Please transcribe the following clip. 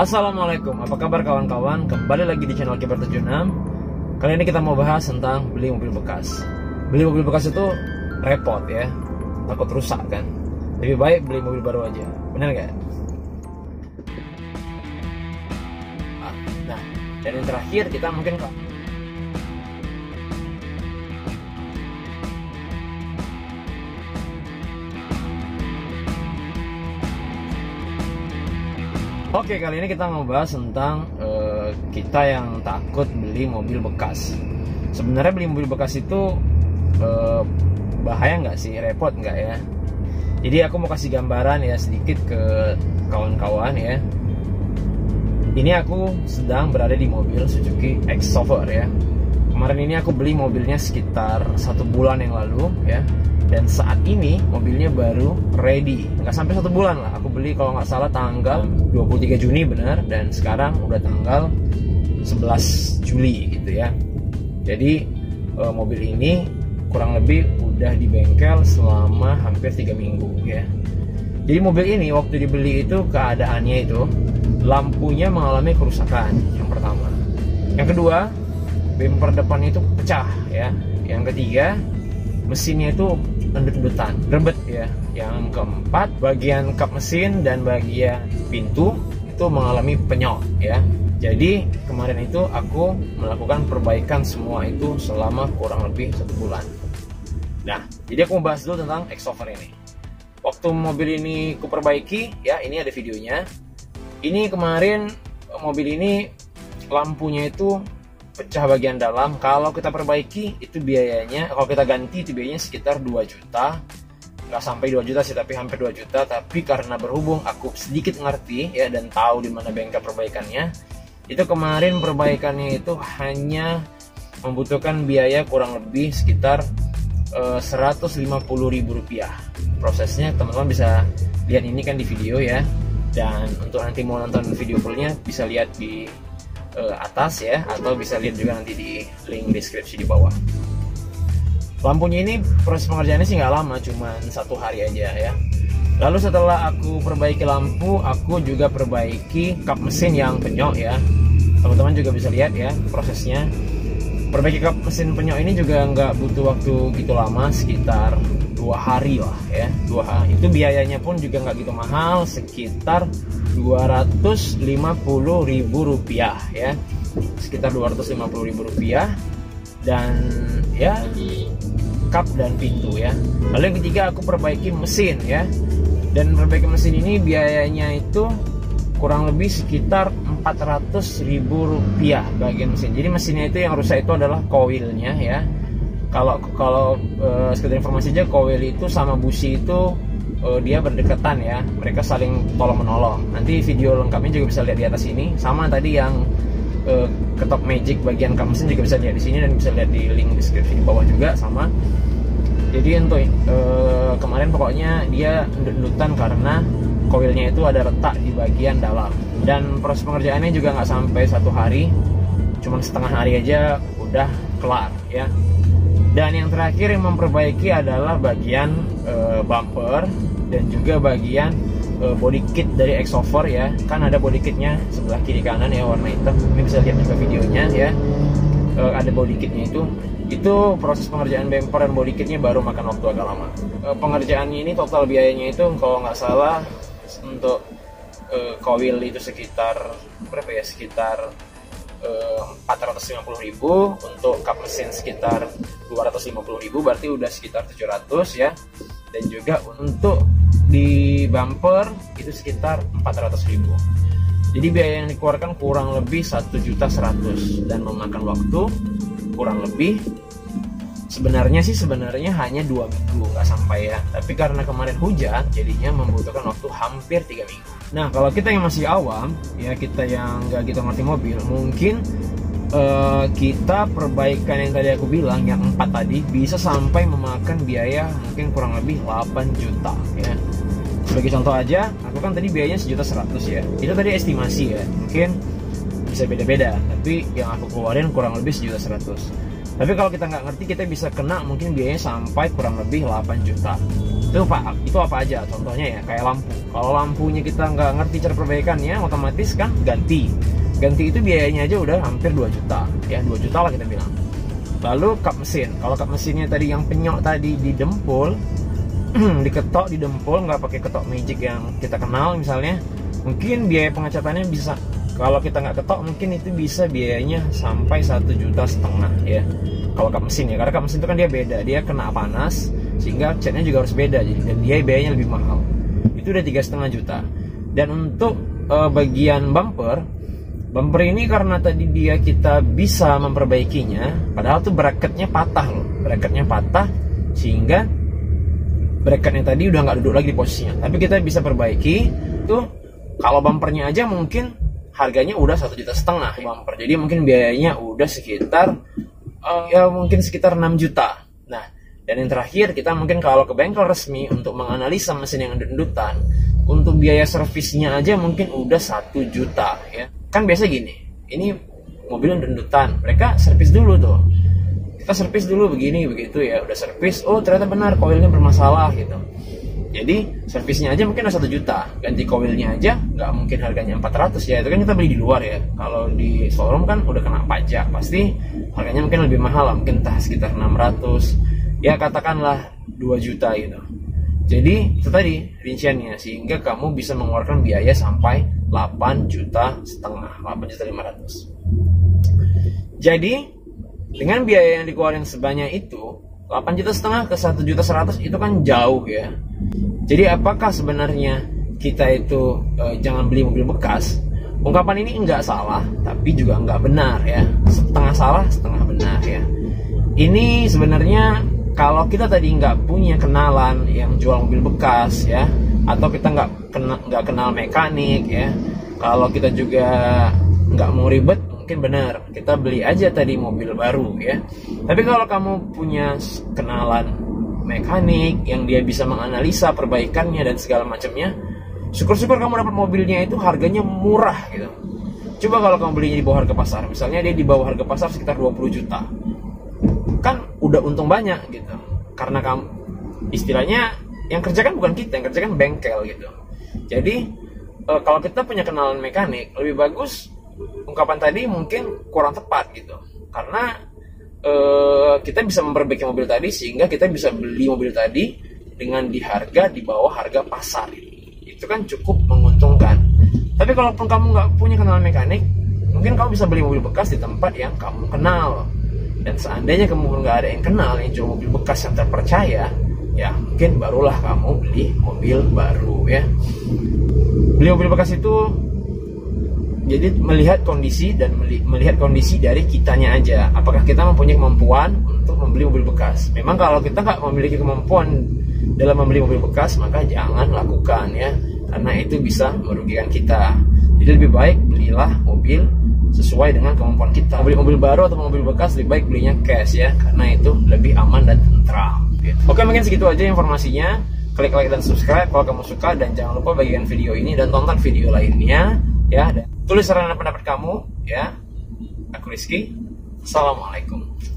Assalamualaikum, apa kabar kawan-kawan? Kembali lagi di channel Qibar76. Kali ini kita mau bahas tentang beli mobil bekas. Beli mobil bekas itu repot ya, takut rusak kan. Lebih baik beli mobil baru aja, bener gak? Nah, dan yang terakhir kita mungkin Oke, kali ini kita mau bahas tentang kita yang takut beli mobil bekas. Sebenarnya beli mobil bekas itu bahaya nggak sih? Repot nggak ya? Jadi aku mau kasih gambaran ya sedikit ke kawan-kawan ya. Ini aku sedang berada di mobil Suzuki Xover ya. Kemarin ini aku beli mobilnya sekitar 1 bulan yang lalu ya. Dan saat ini mobilnya baru ready, nggak sampai 1 bulan lah. Aku beli kalau nggak salah tanggal 23 Juni benar, dan sekarang udah tanggal 11 Juli gitu ya. Jadi mobil ini kurang lebih udah di bengkel selama hampir 3 minggu ya. Jadi mobil ini waktu dibeli itu keadaannya itu lampunya mengalami kerusakan yang pertama. Yang kedua, bumper depannya itu pecah ya. Yang ketiga, mesinnya itu endut-endutan, rebet ya. Yang keempat, bagian kap mesin dan bagian pintu itu mengalami penyok ya. Jadi kemarin itu aku melakukan perbaikan semua itu selama kurang lebih 1 bulan. Nah, jadi aku membahas dulu tentang Xover ini. Waktu mobil ini kuperbaiki ya, ini ada videonya. Ini kemarin mobil ini lampunya itu pecah bagian dalam. Kalau kita perbaiki itu biayanya, kalau kita ganti itu biayanya sekitar 2 juta, nggak sampai 2 juta sih, tapi hampir 2 juta. Tapi karena berhubung aku sedikit ngerti ya, dan tahu di mana bengkel perbaikannya, itu kemarin perbaikannya itu hanya membutuhkan biaya kurang lebih sekitar 150.000 rupiah. Prosesnya teman-teman bisa lihat ini kan di video ya, dan untuk nanti mau nonton video fullnya bisa lihat di atas ya, atau bisa lihat juga nanti di link deskripsi di bawah. Lampunya ini proses pengerjaannya sih nggak lama, cuma 1 hari aja ya. Lalu setelah aku perbaiki lampu, aku juga perbaiki kap mesin yang penyok ya. Teman-teman juga bisa lihat ya prosesnya. Perbaiki kap mesin penyok ini juga nggak butuh waktu gitu lama, sekitar 2 hari lah ya, 2 hari. Itu biayanya pun juga nggak gitu mahal, sekitar 250.000 rupiah ya, sekitar 250.000 rupiah. Dan ya, kap dan pintu ya. Lalu yang ketiga, aku perbaiki mesin ya. Dan perbaiki mesin ini biayanya itu kurang lebih sekitar 400.000 rupiah bagian mesin. Jadi mesinnya itu yang rusak itu adalah koilnya ya. Kalau sekedar informasi aja, coil itu sama busi itu dia berdekatan ya, mereka saling tolong menolong. Nanti video lengkapnya juga bisa lihat di atas ini, sama tadi yang ketop magic bagian kap mesin juga bisa lihat di sini, dan bisa lihat di link deskripsi di bawah juga sama. Jadi untuk kemarin pokoknya dia endut-endutan karena coilnya itu ada retak di bagian dalam. Dan proses pengerjaannya juga nggak sampai 1 hari, cuman 1/2 hari aja udah kelar ya. Dan yang terakhir yang memperbaiki adalah bagian bumper dan juga bagian body kit dari Xover ya. Kan ada body kitnya sebelah kiri kanan ya, warna hitam. Ini bisa lihat juga videonya ya. Ada body kitnya itu. Itu proses pengerjaan bumper dan body kitnya baru makan waktu agak lama. Pengerjaannya ini total biayanya itu kalau nggak salah untuk coil itu sekitar berapa ya? Sekitar 450.000, untuk kap mesin sekitar 250.000, berarti udah sekitar 700 ya. Dan juga untuk di bumper itu sekitar 400.000. Jadi biaya yang dikeluarkan kurang lebih 1.100.000 dan memakan waktu kurang lebih sebenarnya hanya 2 minggu, nggak sampai ya. Tapi karena kemarin hujan jadinya membutuhkan waktu hampir 3 minggu. Nah, kalau kita yang masih awam ya, kita yang nggak gitu ngerti mobil, mungkin kita perbaikan yang tadi aku bilang yang 4 tadi bisa sampai memakan biaya mungkin kurang lebih 8 juta ya. Sebagai contoh aja, aku kan tadi biayanya 1.100.000 ya. Itu tadi estimasi ya, mungkin bisa beda-beda, tapi yang aku keluarin kurang lebih 1.100.000. Tapi kalau kita nggak ngerti, kita bisa kena mungkin biayanya sampai kurang lebih 8 juta. Itu itu apa aja contohnya ya, kayak lampu. Kalau lampunya kita nggak ngerti cara perbaikannya, otomatis kan ganti. Ganti itu biayanya aja udah hampir 2 juta ya, 2 juta lah kita bilang. Lalu kap mesin, kalau kap mesinnya tadi yang penyok tadi didempul, diketok, didempul, nggak pakai ketok magic yang kita kenal misalnya, mungkin biaya pengecatannya bisa, kalau kita nggak ketok mungkin itu bisa biayanya sampai 1,5 juta ya. Kalau kap mesin ya, karena kap mesin itu kan dia beda, dia kena panas sehingga catnya juga harus beda, jadi dan dia biayanya lebih mahal. Itu udah 3,5 juta. Dan untuk bagian bumper, bumper ini karena tadi dia kita bisa memperbaikinya, padahal tuh bracketnya patah loh, bracketnya patah sehingga bracketnya tadi udah nggak duduk lagi di posisinya. Tapi kita bisa perbaiki tuh, kalau bumpernya aja mungkin harganya udah 1,5 juta bumper, jadi mungkin biayanya udah sekitar ya mungkin sekitar 6 juta. Nah, dan yang terakhir kita mungkin kalau ke bengkel resmi untuk menganalisa mesin yang endutan, untuk biaya servisnya aja mungkin udah 1 juta ya. Kan biasa gini, ini mobil endutan, mereka servis dulu tuh, kita servis dulu begini begitu ya, udah servis, oh ternyata benar koilnya bermasalah gitu. Jadi servisnya aja mungkin ada 1 juta, ganti koilnya aja nggak mungkin harganya 400 ya, itu kan kita beli di luar ya. Kalau di showroom kan udah kena pajak, pasti harganya mungkin lebih mahal lah, mungkin entah sekitar 600 ya, katakanlah 2 juta gitu. Jadi itu tadi rinciannya, sehingga kamu bisa mengeluarkan biaya sampai 8,5 juta, 8,5 juta. Jadi dengan biaya yang dikeluarkan sebanyak itu, 8,5 juta ke 1,1 juta itu kan jauh ya. Jadi apakah sebenarnya kita itu jangan beli mobil bekas? Ungkapan ini enggak salah, tapi juga enggak benar ya. Setengah salah, setengah benar ya. Ini sebenarnya kalau kita tadi nggak punya kenalan yang jual mobil bekas ya, atau kita nggak kenal mekanik ya. Kalau kita juga nggak mau ribet, mungkin benar kita beli aja tadi mobil baru ya. Tapi kalau kamu punya kenalan mekanik yang dia bisa menganalisa perbaikannya dan segala macamnya, syukur-syukur kamu dapat mobilnya itu harganya murah gitu. Coba kalau kamu belinya di bawah harga pasar, misalnya dia di bawah harga pasar sekitar 20 juta, kan udah untung banyak gitu. Karena kamu istilahnya yang kerjakan bukan kita, yang kerjakan bengkel gitu. Jadi kalau kita punya kenalan mekanik, lebih bagus ungkapan tadi mungkin kurang tepat gitu, karena kita bisa memperbaiki mobil tadi sehingga kita bisa beli mobil tadi dengan di harga di bawah harga pasar gitu. Itu kan cukup menguntungkan. Tapi kalaupun kamu nggak punya kenalan mekanik, mungkin kamu bisa beli mobil bekas di tempat yang kamu kenal. Dan seandainya kamu nggak ada yang kenal yang jual mobil bekas yang terpercaya, ya mungkin barulah kamu beli mobil baru ya. Beli mobil bekas itu jadi melihat kondisi dan melihat kondisi dari kitanya aja. Apakah kita mempunyai kemampuan untuk membeli mobil bekas? Memang kalau kita nggak memiliki kemampuan dalam membeli mobil bekas, maka jangan lakukan ya, karena itu bisa merugikan kita. Jadi lebih baik belilah mobil sesuai dengan kemampuan kita. Beli mobil baru atau mobil bekas lebih baik belinya cash ya, karena itu lebih aman dan tentram gitu. Oke, mungkin segitu aja informasinya. Klik like dan subscribe kalau kamu suka, dan jangan lupa bagikan video ini dan tonton video lainnya ya. Tulis saran dan pendapat kamu ya. Aku Rizky. Assalamualaikum.